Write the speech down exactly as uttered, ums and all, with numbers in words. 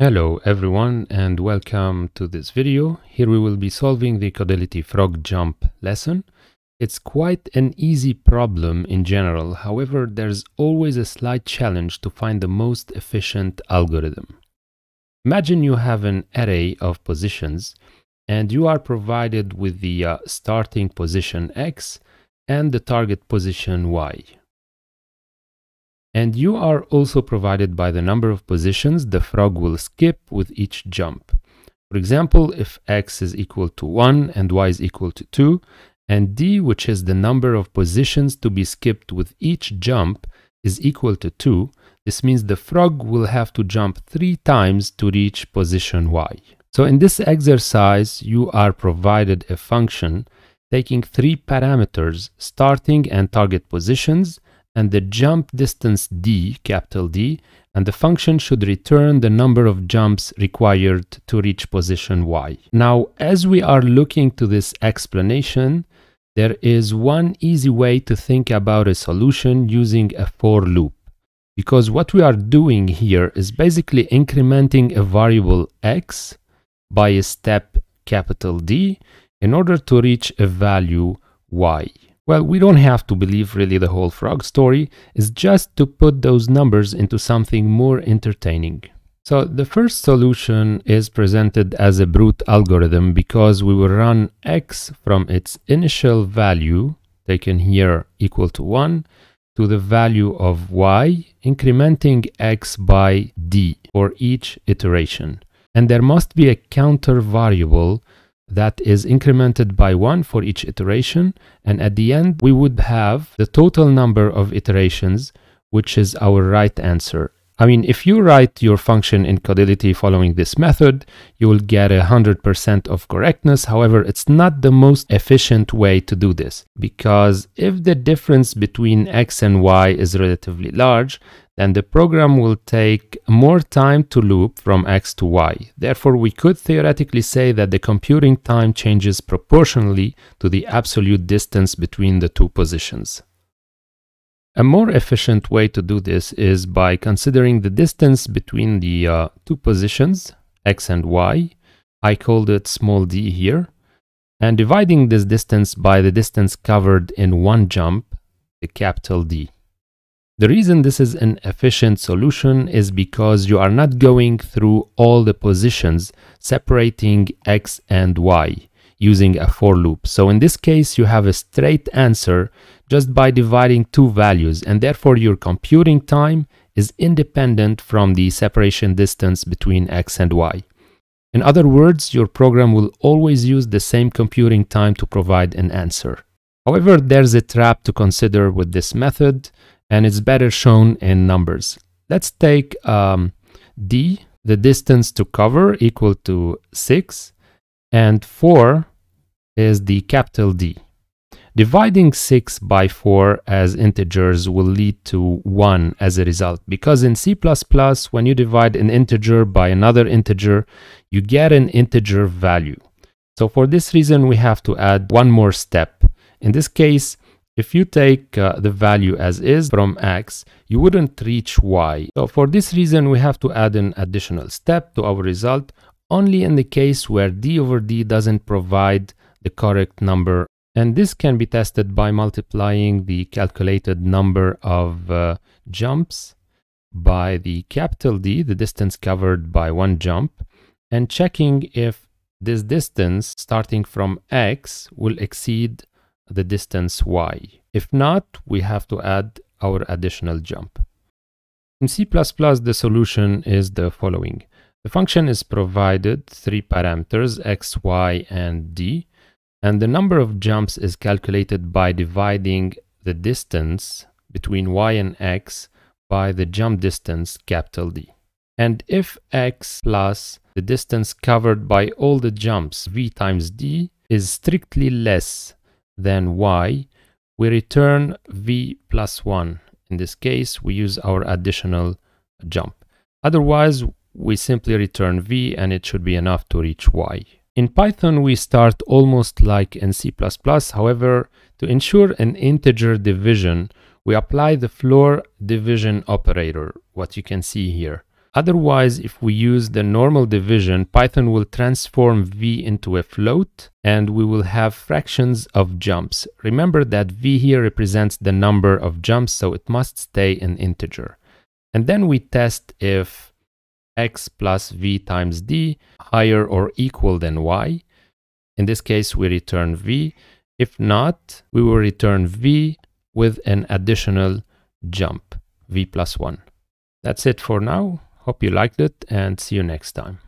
Hello everyone and welcome to this video. Here we will be solving the Codility Frog Jump lesson. It's quite an easy problem in general, however there's always a slight challenge to find the most efficient algorithm. Imagine you have an array of positions and you are provided with the uh, starting position x and the target position y. And you are also provided by the number of positions the frog will skip with each jump. For example, if x is equal to one and y is equal to two, and d, which is the number of positions to be skipped with each jump, is equal to two, this means the frog will have to jump three times to reach position y. So in this exercise, you are provided a function taking three parameters, starting and target positions, and the jump distance d, capital D, and the function should return the number of jumps required to reach position y. Now, as we are looking to this explanation, there is one easy way to think about a solution using a for loop. Because what we are doing here is basically incrementing a variable x by a step capital D in order to reach a value y. Well, we don't have to believe really the whole frog story, it's just to put those numbers into something more entertaining. So the first solution is presented as a brute algorithm because we will run x from its initial value, taken here equal to one, to the value of y, incrementing x by d for each iteration. And there must be a counter variable that is incremented by one for each iteration, and at the end we would have the total number of iterations, which is our right answer. I mean, if you write your function in Codility following this method, you will get a hundred percent of correctness. However, it's not the most efficient way to do this, because if the difference between x and y is relatively large, then the program will take more time to loop from x to y. Therefore, we could theoretically say that the computing time changes proportionally to the absolute distance between the two positions. A more efficient way to do this is by considering the distance between the uh, two positions, x and y. I called it small d here, and dividing this distance by the distance covered in one jump, the capital D. The reason this is an efficient solution is because you are not going through all the positions separating x and y using a for loop. So in this case, you have a straight answer just by dividing two values, and therefore your computing time is independent from the separation distance between x and y. In other words, your program will always use the same computing time to provide an answer. However, there's a trap to consider with this method, and it's better shown in numbers. Let's take um, d, the distance to cover, equal to six, and four is the capital D. Dividing six by four as integers will lead to one as a result, because in C plus plus, when you divide an integer by another integer, you get an integer value. So for this reason, we have to add one more step. In this case, if you take uh, the value as is from x, you wouldn't reach y. So for this reason, we have to add an additional step to our result, only in the case where d over d doesn't provide the correct number. And this can be tested by multiplying the calculated number of uh, jumps by the capital D, the distance covered by one jump, and checking if this distance starting from x will exceed the distance y. If not, we have to add our additional jump. In C plus plus, the solution is the following. The function is provided three parameters, x, y, and d. And the number of jumps is calculated by dividing the distance between y and x by the jump distance, capital D. And if x plus the distance covered by all the jumps, v times d, is strictly less than y, we return v plus one. In this case, we use our additional jump. Otherwise, we simply return v and it should be enough to reach y. In Python, we start almost like in C plus plus. However, to ensure an integer division, we apply the floor division operator, what you can see here. Otherwise, if we use the normal division, Python will transform v into a float and we will have fractions of jumps. Remember that v here represents the number of jumps, so it must stay an integer. And then we test if x plus v times d higher or equal than y. In this case, we return v. If not, we will return v with an additional jump, v plus one. That's it for now. Hope you liked it and see you next time.